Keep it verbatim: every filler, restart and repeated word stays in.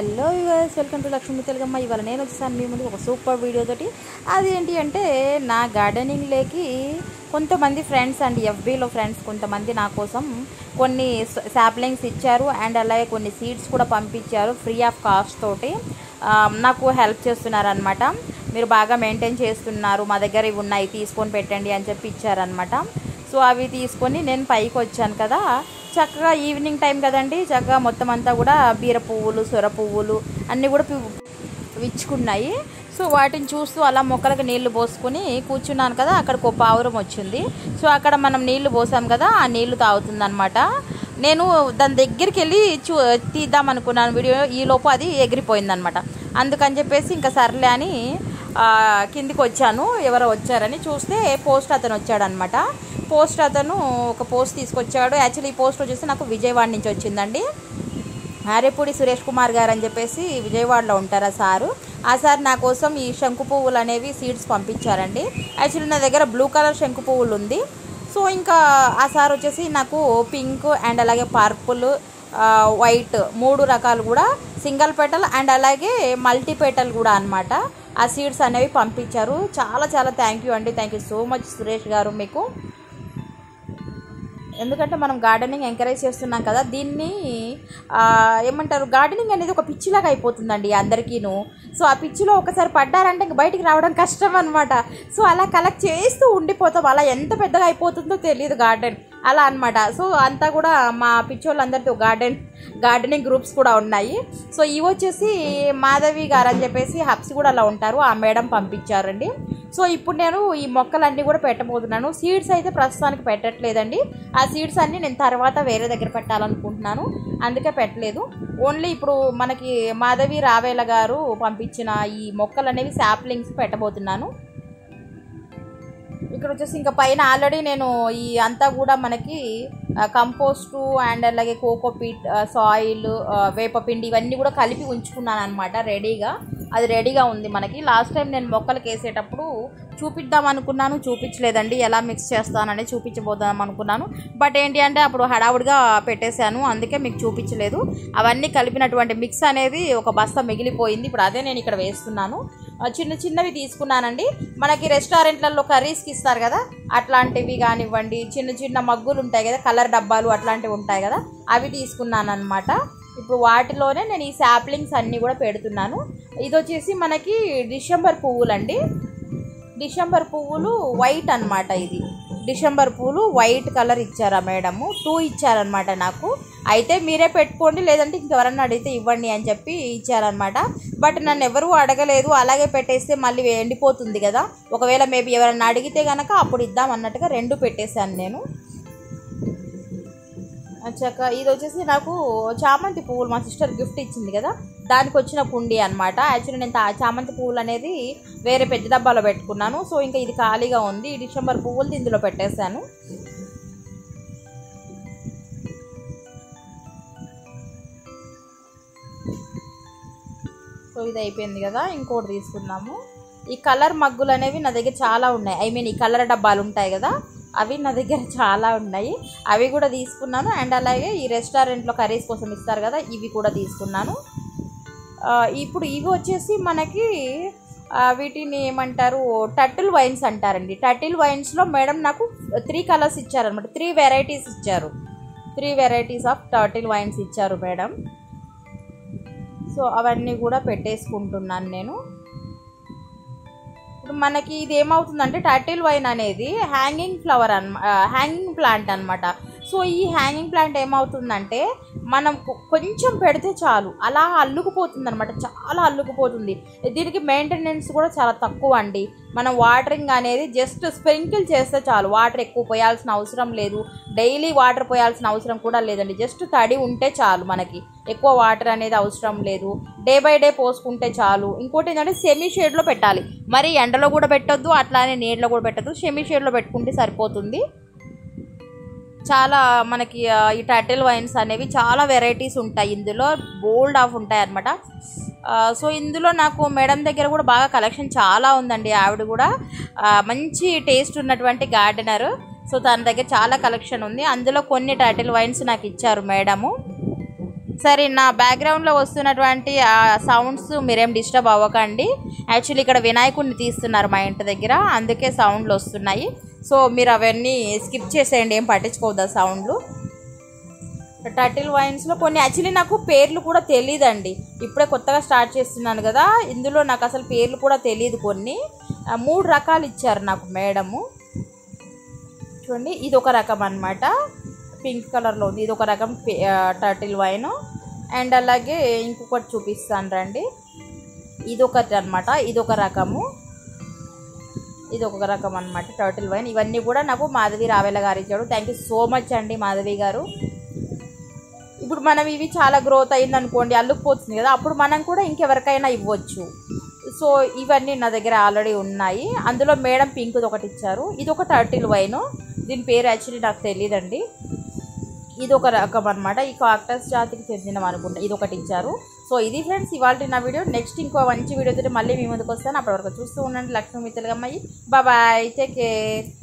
Hello viewers, welcome to Lakshmi Telakamma. ఇవాళ నేను వచ్చేసాను మీ ముందు ఒక సూపర్ వీడియోతోటి. అదేంటి అంటే, నా గార్డెనింగ్లోకి కొంతమంది ఫ్రెండ్స్ అండ్ ఎఫ్బీలో ఫ్రెండ్స్ కొంతమంది నా కోసం కొన్ని శాప్లింగ్స్ ఇచ్చారు అండ్ అలాగే కొన్ని సీడ్స్ కూడా పంపించారు. ఫ్రీ ఆఫ్ కాస్ట్ తోటి నాకు హెల్ప్ చేస్తున్నారనమాట. మీరు బాగా మెయింటైన్ చేస్తున్నారు, మా దగ్గర ఇవి ఉన్నాయి తీసుకొని పెట్టండి అని చెప్పి ఇచ్చారనమాట. సో అవి తీసుకొని నేను పైకి వచ్చాను కదా, చక్కగా ఈవినింగ్ టైం కదండి, చక్కగా మొత్తం అంతా కూడా బీర పువ్వులు, సొర పువ్వులు అన్నీ కూడా విచ్చుకున్నాయి. సో వాటిని చూస్తూ అలా మొక్కలకు నీళ్లు పోసుకుని కూర్చున్నాను కదా, అక్కడికి ఒక పావురం వచ్చింది. సో అక్కడ మనం నీళ్లు పోసాం కదా, ఆ నీళ్లు తాగుతుందనమాట. నేను దాని దగ్గరికి వెళ్ళి చూ తీద్దాం అనుకున్నాను వీడియో, ఈలోపు అది ఎగిరిపోయిందనమాట. అందుకని చెప్పేసి ఇంకా సర్లే అని కిందికి వచ్చాను. ఎవరో వచ్చారని చూస్తే పోస్ట్ అతను వచ్చాడనమాట. పోస్ట్ అతను ఒక పోస్ట్ తీసుకొచ్చాడు. యాక్చువల్లీ ఈ పోస్ట్ వచ్చేసి నాకు విజయవాడ నుంచి వచ్చిందండి. హారిపూరి సురేష్ కుమార్ గారు అని చెప్పేసి విజయవాడలో ఉంటారా సారు, ఆ సార్ నా కోసం ఈ శంకు పువ్వులు అనేవి సీడ్స్ పంపించారండి. యాక్చువల్లీ నా దగ్గర బ్లూ కలర్ శంకు పువ్వులు ఉంది. సో ఇంకా ఆ సార్ వచ్చేసి నాకు పింక్ అండ్ అలాగే పర్పుల్, వైట్ మూడు రకాలు కూడా సింగిల్ పెటల్ అండ్ అలాగే మల్టీ పెటల్ కూడా అనమాట ఆ సీడ్స్ అనేవి పంపించారు. చాలా చాలా థ్యాంక్ యూ అండి, thank you so much Suresh గారు మీకు. ఎందుకంటే మనం గార్డెనింగ్ ఎంకరేజ్ చేస్తున్నాం కదా, దీన్ని ఏమంటారు, గార్డెనింగ్ అనేది ఒక పిచ్చిలాగా అయిపోతుందండి అందరికీను. సో ఆ పిచ్చిలో ఒకసారి పడ్డారంటే ఇంక బయటికి రావడం కష్టం అనమాట. సో అలా కలెక్ట్ చేస్తూ ఉండిపోతాం, అలా ఎంత పెద్దగా అయిపోతుందో తెలియదు గార్డెన్, అలా అనమాట. సో అంతా కూడా మా పిచ్చోళ్ళందరితో గార్డెన్ గార్డెనింగ్ గ్రూప్స్ కూడా ఉన్నాయి. సో ఇవి వచ్చేసి మాధవి గారు అని చెప్పేసి హబ్స్ కూడా అలా ఉంటారు, ఆ మేడం పంపించారండి. సో ఇప్పుడు నేను ఈ మొక్కలన్నీ కూడా పెట్టబోతున్నాను. సీడ్స్ అయితే ప్రస్తుతానికి పెట్టట్లేదండి, ఆ సీడ్స్ అన్నీ నేను తర్వాత వేరే దగ్గర పెట్టాలనుకుంటున్నాను, అందుకే పెట్టలేదు. ఓన్లీ ఇప్పుడు మనకి మాధవి రావేల గారు పంపించిన ఈ మొక్కలు అనేవి శాప్లింగ్స్ పెట్టబోతున్నాను. ఇక్కడ వచ్చేసి ఇంకా పైన ఆల్రెడీ నేను ఈ అంతా కూడా మనకి కంపోస్టు అండ్ అలాగే కోకోపీట్, సాయిల్, వేపపిండి ఇవన్నీ కూడా కలిపి ఉంచుకున్నాను అనమాట రెడీగా. అది రెడీగా ఉంది మనకి. లాస్ట్ టైం నేను మొక్కలకు వేసేటప్పుడు చూపిద్దాం అనుకున్నాను, చూపించలేదండి. ఎలా మిక్స్ చేస్తానని చూపించబోదాం అనుకున్నాను, బట్ ఏంటి అంటే అప్పుడు హడావుడిగా పెట్టేశాను, అందుకే మీకు చూపించలేదు. అవన్నీ కలిపినటువంటి మిక్స్ అనేది ఒక బస్తా మిగిలిపోయింది, ఇప్పుడు అదే నేను ఇక్కడ వేస్తున్నాను. చిన్న చిన్నవి తీసుకున్నానండి, మనకి రెస్టారెంట్లలో కర్రీస్కి ఇస్తారు కదా అట్లాంటివి కానివ్వండి, చిన్న చిన్న మగ్గులు ఉంటాయి కదా, కలర్ డబ్బాలు అట్లాంటివి ఉంటాయి కదా, అవి తీసుకున్నాను అనమాట. ఇప్పుడు వాటిలోనే నేను ఈ శాప్లింగ్స్ అన్నీ కూడా పెడుతున్నాను. ఇది వచ్చేసి మనకి డిసెంబర్ పువ్వులండి, డిసెంబర్ పువ్వులు వైట్ అనమాట. ఇది డిసెంబర్ పువ్వులు వైట్ కలర్ ఇచ్చారా మేడము, టూ ఇచ్చారనమాట నాకు. అయితే మీరే పెట్టుకోండి, లేదంటే ఇంకెవరన్నా అడిగితే ఇవ్వండి అని చెప్పి ఇచ్చారనమాట. బట్ నన్ను ఎవరూ అడగలేదు, అలాగే పెట్టేస్తే మళ్ళీ ఎండిపోతుంది కదా, ఒకవేళ మేబీ ఎవరన్నా అడిగితే కనుక అప్పుడు ఇద్దాం అన్నట్టుగా రెండు పెట్టేశాను నేను. అచ్చాక ఇది వచ్చేసి నాకు చామంతి పువ్వులు మా సిస్టర్ గిఫ్ట్ ఇచ్చింది కదా, దానికి వచ్చిన కుండి అనమాట. యాక్చువల్లీ నేను చామంతి పువ్వులు అనేది వేరే పెద్ద డబ్బాలో పెట్టుకున్నాను. సో ఇంకా ఇది ఖాళీగా ఉంది, డిసెంబర్ పువ్వులు ఇందులో పెట్టేశాను. సో ఇది అయిపోయింది కదా, ఇంకోటి తీసుకున్నాము. ఈ కలర్ మగ్గులు అనేవి నా దగ్గర చాలా ఉన్నాయి, ఐ మీన్ ఈ కలర్ డబ్బాలు ఉంటాయి కదా, అవి నా దగ్గర చాలా ఉన్నాయి, అవి కూడా తీసుకున్నాను. అండ్ అలాగే ఈ రెస్టారెంట్లో కర్రీస్ కోసం ఇస్తారు కదా, ఇవి కూడా తీసుకున్నాను. ఇప్పుడు ఇవి వచ్చేసి మనకి వీటిని ఏమంటారు, టర్టిల్ వైన్స్ అంటారండి. టర్టిల్ వైన్స్లో మేడం నాకు త్రీ కలర్స్ ఇచ్చారనమాట, త్రీ వెరైటీస్ ఇచ్చారు, three varieties of turtle vines ఇచ్చారు మేడం. సో అవన్నీ కూడా పెట్టేసుకుంటున్నాను నేను. మనకి ఇది ఏమవుతుందంటే, టర్టిల్ వైన్ అనేది హ్యాంగింగ్ ఫ్లవర్ అన్న హ్యాంగింగ్ ప్లాంట్ అనమాట. సో ఈ హ్యాంగింగ్ ప్లాంట్ ఏమవుతుందంటే, మనం కొంచెం పెడితే చాలు అలా అల్లుకుపోతుంది అనమాట, చాలా అల్లుకుపోతుంది. దీనికి మెయింటెనెన్స్ కూడా చాలా తక్కువ అండి. మనం వాటరింగ్ అనేది జస్ట్ స్ప్రింకిల్ చేస్తే చాలు, వాటర్ ఎక్కువ పోయాల్సిన అవసరం లేదు, డైలీ వాటర్ పోయాల్సిన అవసరం కూడా లేదండి. జస్ట్ తడి ఉంటే చాలు, మనకి ఎక్కువ వాటర్ అనేది అవసరం లేదు, డే బై డే పోసుకుంటే చాలు. ఇంకోటి ఏంటంటే, సెమీ షేడ్లో పెట్టాలి, మరి ఎండలో కూడా పెట్టద్దు, అట్లానే నీడలో కూడా పెట్టద్దు, సెమీ షేడ్లో పెట్టుకుంటే సరిపోతుంది. చాలా మనకి ఈ టర్టిల్ వైన్స్ అనేవి చాలా వెరైటీస్ ఉంటాయి, ఇందులో బోల్డ్ ఆఫ్ ఉంటాయి అన్నమాట. సో ఇందులో నాకు మేడం దగ్గర కూడా బాగా కలెక్షన్ చాలా ఉందండి, ఆవిడ కూడా మంచి టేస్ట్ ఉన్నటువంటి గార్డెనరు. సో తన దగ్గర చాలా కలెక్షన్ ఉంది, అందులో కొన్ని టర్టిల్ వైన్స్ నాకు ఇచ్చారు మేడము. సరే నా బ్యాక్ గ్రౌండ్ లో వస్తున్నటువంటి ఆ సౌండ్స్ మీరేం డిస్టర్బ్ అవ్వకండి. యాక్చువల్లీ ఇక్కడ వినాయకుడిని తీస్తున్నారు మా ఇంటి దగ్గర, అందుకే సౌండ్లు వస్తున్నాయి. సో మీరు అవన్నీ స్కిప్ చేసేయండి, ఏం పట్టించుకోవద్దు ఆ సౌండ్లు. టర్టిల్ వైన్స్లో కొన్ని యాక్చువల్లీ నాకు పేర్లు కూడా తెలియదండి, ఇప్పుడే కొత్తగా స్టార్ట్ చేస్తున్నాను కదా, ఇందులో నాకు అసలు పేర్లు కూడా తెలియదు. కొన్ని మూడు రకాలు ఇచ్చారు నాకు మేడము. చూడండి, ఇది ఒక రకం అన్నమాట, పింక్ కలర్లో ఉంది, ఇది ఒక రకం టర్టిల్ వైన్. అండ్ అలాగే ఇంకొకటి చూపిస్తాను రండి, ఇది ఒకటి అనమాట, ఇది ఒక రకము, ఇది ఒక రకం అనమాట టర్టిల్ వైన్. ఇవన్నీ కూడా నాకు మాధవి రావేల గారు ఇచ్చాడు. థ్యాంక్ యూ సో మచ్ అండి మాధవి గారు. ఇప్పుడు మనం ఇవి చాలా గ్రోత్ అయిందనుకోండి, అల్లుకుపోతుంది కదా, అప్పుడు మనం కూడా ఇంకెవరికైనా ఇవ్వచ్చు. సో ఇవన్నీ నా దగ్గర ఆల్రెడీ ఉన్నాయి. అందులో మేడం పింక్ది ఒకటి ఇచ్చారు, ఇది ఒక టర్టిల్ వైన్, దీని పేరు యాక్చువల్లీ నాకు తెలియదండి. ఇది ఒక రకం అనమాట, ఈ కాక్టస్ జాతికి చెందినవి అనుకుంటా, ఇది ఒకటి ఇచ్చారు. సో ఇది ఫ్రెండ్స్ ఇవాళ నా వీడియో. నెక్స్ట్ ఇంకో మంచి వీడియోతో మళ్ళీ మీ ముందుకు వస్తాను. అప్పటి వరకు చూస్తూ ఉండండి Lakshmi Telakamma. Bye, take care.